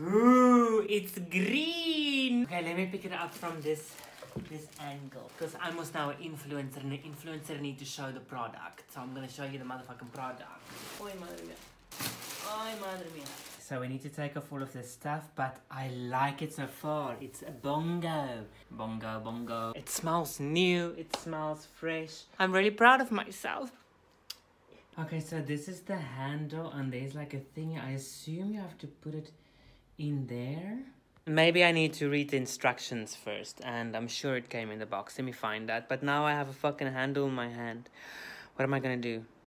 Ooh, it's green. Okay, let me pick it up from this angle, because I must now an influencer, and an influencer need to show the product. So I'm gonna show you the motherfucking product. Oy, madre mía. Oy, madre mía. So we need to take off all of this stuff, but I like it so far. It's a bongo. Bongo, bongo. It smells new, it smells fresh. I'm really proud of myself. Okay, so this is the handle, and there's like a thing. I assume you have to put it in there. Maybe I need to read the instructions first, and I'm sure it came in the box. Let me find that. But now I have a fucking handle in my hand. What am I gonna do?